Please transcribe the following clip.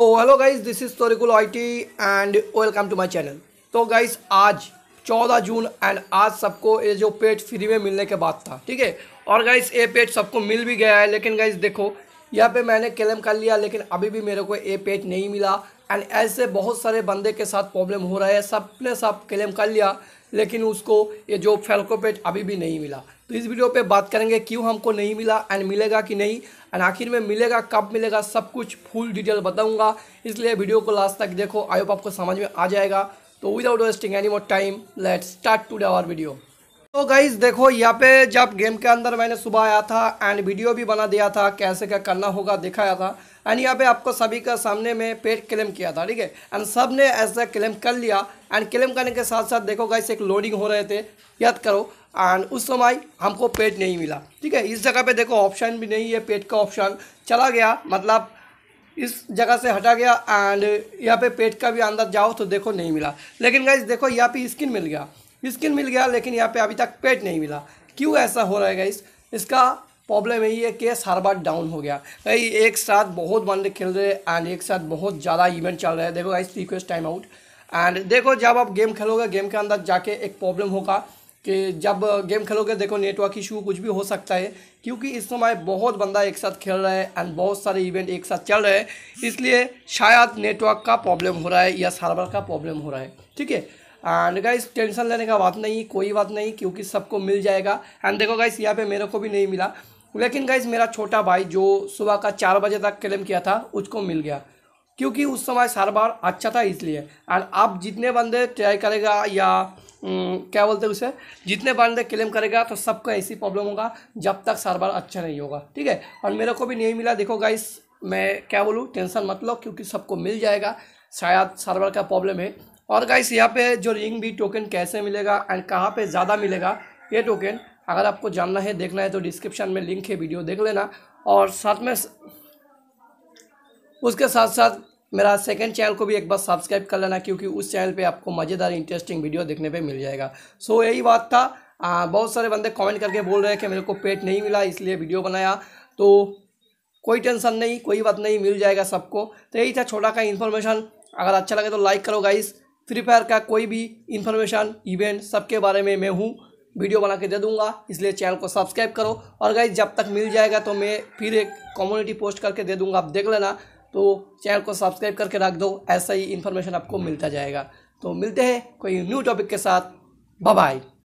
Hello guys, this is Tarikul and welcome to my channel. तो guys आज 14 जून and आज सबको ये जो पेट फ्री में मिलने के बाद था, ठीक है। और गाइस ये पेट सबको मिल भी गया है, लेकिन गाइस देखो यहाँ पे मैंने क्लेम कर लिया, लेकिन अभी भी मेरे को ये पेट नहीं मिला। एंड ऐसे बहुत सारे बंदे के साथ प्रॉब्लम हो रहा है, सब ने सब क्लेम कर लिया लेकिन उसको ये जो फाल्कन पेट अभी भी नहीं मिला। तो इस वीडियो पे बात करेंगे क्यों हमको नहीं मिला एंड मिलेगा कि नहीं, एंड आखिर में मिलेगा कब मिलेगा, सब कुछ फुल डिटेल बताऊंगा। इसलिए वीडियो को लास्ट तक देखो, आई होप आपको समझ में आ जाएगा। तो without wasting any more time, let's start today our video. तो गाइस देखो यहाँ पे जब गेम के अंदर मैंने सुबह आया था एंड वीडियो भी बना दिया था, कैसे क्या करना होगा दिखाया था। एंड यहाँ पे आपको सभी का सामने में पेट क्लेम किया था, ठीक है। एंड सब ने ऐसा क्लेम कर लिया। एंड क्लेम करने के साथ साथ देखो गाइस एक लोडिंग हो रहे थे, याद करो। एंड उस समय हमको पेट नहीं मिला, ठीक है। इस जगह पे देखो ऑप्शन भी नहीं है, पेट का ऑप्शन चला गया, मतलब इस जगह से हटा गया। एंड यहाँ पे पेट का भी अंदर जाओ तो देखो नहीं मिला। लेकिन गाइस देखो यहाँ पे स्किन मिल गया, स्किन मिल गया, लेकिन यहाँ पे अभी तक पेट नहीं मिला। क्यों ऐसा हो रहा है गाइस? इसका प्रॉब्लम यही है कि सर्वर डाउन हो गया। भाई एक साथ बहुत बंदे खेल रहे हैं एंड एक साथ बहुत ज़्यादा इवेंट चल रहे हैं। देखो guys request time out. And देखो जब आप गेम खेलोगे, गेम के अंदर जाके एक प्रॉब्लम होगा कि जब गेम खेलोगे देखो नेटवर्क इशू कुछ भी हो सकता है, क्योंकि इस समय बहुत बंदा एक साथ खेल रहा है एंड बहुत सारे इवेंट एक साथ चल रहे हैं। इसलिए शायद नेटवर्क का प्रॉब्लम हो रहा है या सर्वर का प्रॉब्लम हो रहा है, ठीक है। एंड गाइस टेंशन लेने का बात नहीं, कोई बात नहीं, क्योंकि सबको मिल जाएगा। एंड देखो गाइस यहाँ पे मेरे को भी नहीं मिला, लेकिन गाइस मेरा छोटा भाई जो सुबह का 4 बजे तक क्लेम किया था उसको मिल गया, क्योंकि उस समय सर्वर अच्छा था इसलिए। एंड आप जितने बंदे ट्राई करेगा या क्या बोलते हैं उसे, जितने बंदे क्लेम करेगा तो सबका ऐसी प्रॉब्लम होगा जब तक सर्वर अच्छा नहीं होगा, ठीक है। और मेरे को भी नहीं मिला। देखो गाइस मैं क्या बोलूँ, टेंशन मत लो क्योंकि सबको मिल जाएगा, शायद सर्वर का प्रॉब्लम है। और गाइस यहाँ पे जो रिंग भी टोकन कैसे मिलेगा एंड कहाँ पे ज़्यादा मिलेगा ये टोकन, अगर आपको जानना है देखना है तो डिस्क्रिप्शन में लिंक है, वीडियो देख लेना। और साथ में उसके साथ साथ मेरा सेकंड चैनल को भी एक बार सब्सक्राइब कर लेना, क्योंकि उस चैनल पे आपको मज़ेदार इंटरेस्टिंग वीडियो देखने पे मिल जाएगा। सो यही बात था। बहुत सारे बंदे कमेंट करके बोल रहे हैं कि मेरे को पेट नहीं मिला इसलिए वीडियो बनाया, तो कोई टेंशन नहीं, कोई बात नहीं, मिल जाएगा सबको। तो यही था छोटा का इन्फॉर्मेशन, अगर अच्छा लगे तो लाइक करो। गाइस फ्री फायर का कोई भी इन्फॉर्मेशन इवेंट सबके बारे में मैं हूँ, वीडियो बना के दे दूँगा, इसलिए चैनल को सब्सक्राइब करो। और गाइस जब तक मिल जाएगा तो मैं फिर एक कम्युनिटी पोस्ट करके दे दूँगा, आप देख लेना। तो चैनल को सब्सक्राइब करके रख दो, ऐसा ही इन्फॉर्मेशन आपको मिलता जाएगा। तो मिलते हैं कोई न्यू टॉपिक के साथ, बाय बाय।